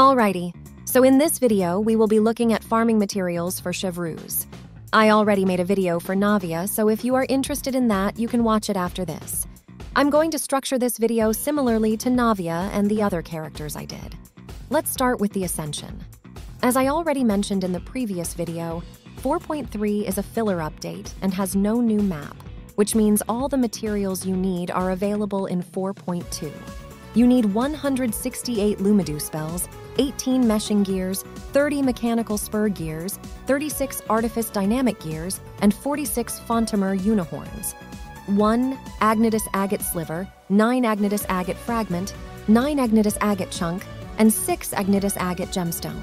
Alrighty, so in this video we will be looking at farming materials for Chevreuse. I already made a video for Navia, so if you are interested in that, you can watch it after this. I'm going to structure this video similarly to Navia and the other characters I did. Let's start with the Ascension. As I already mentioned in the previous video, 4.3 is a filler update and has no new map, which means all the materials you need are available in 4.2. You need 168 Lumidouce Bells, 18 Meshing Gears, 30 Mechanical Spur Gears, 36 Artifice Dynamic Gears, and 46 Fontamer Unihorns. 1 Agnidus Agate Sliver, 9 Agnidus Agate Fragment, 9 Agnidus Agate Chunk, and 6 Agnidus Agate Gemstone.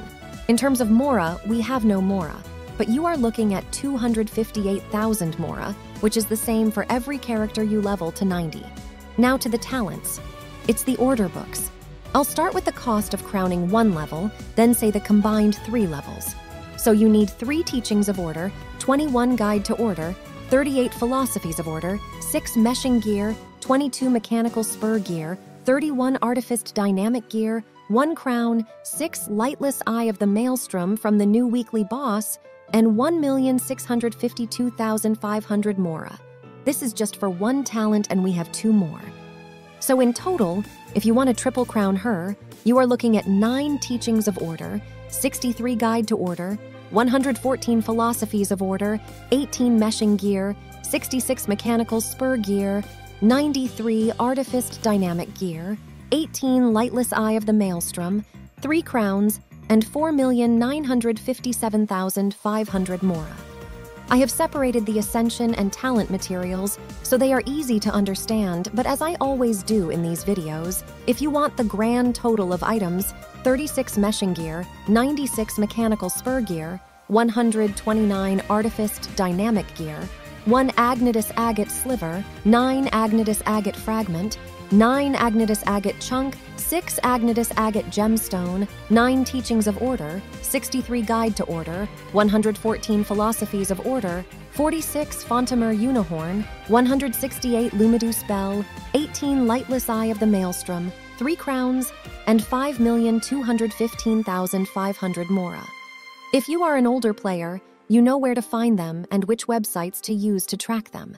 In terms of Mora, we have no Mora, but you are looking at 258,000 Mora, which is the same for every character you level to 90. Now to the talents. It's the order books. I'll start with the cost of crowning one level, then say the combined 3 levels. So you need 3 Teachings of Order, 21 Guide to Order, 38 Philosophies of Order, 6 Meshing Gear, 22 Mechanical Spur Gear, 31 Artifice Dynamic Gear, 1 Crown, 6 Lightless Eye of the Maelstrom from the new weekly boss, and 1,652,500 Mora. This is just for one talent and we have 2 more. So in total, if you want to triple crown her, you are looking at 9 Teachings of Order, 63 Guide to Order, 114 Philosophies of Order, 18 Meshing Gear, 66 Mechanical Spur Gear, 93 Artifice Dynamic Gear, 18 Lightless Eye of the Maelstrom, 3 Crowns, and 4,957,500 Mora. I have separated the Ascension and Talent materials, so they are easy to understand, but as I always do in these videos, if you want the grand total of items, 36 Meshing Gear, 96 Mechanical Spur Gear, 129 Artifice Dynamic Gear, 1 Agnidus Agate Sliver, 9 Agnidus Agate Fragment, 9 Agnidus Agate Chunk, 6 Agnidus Agate Gemstone, 9 Teachings of Order, 63 Guide to Order, 114 Philosophies of Order, 46 Fontamer Unihorn, 168 Lumidouce Bell, 18 Lightless Eye of the Maelstrom, 3 Crowns, and 5,215,500 Mora. If you are an older player, you know where to find them and which websites to use to track them.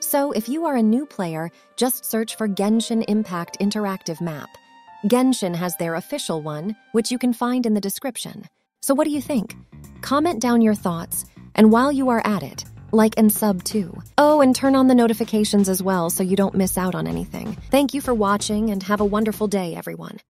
So if you are a new player, just search for Genshin Impact Interactive Map. Genshin has their official one, which you can find in the description. So what do you think? Comment down your thoughts, and while you are at it, like and sub too. Oh, and turn on the notifications as well so you don't miss out on anything. Thank you for watching and have a wonderful day, everyone.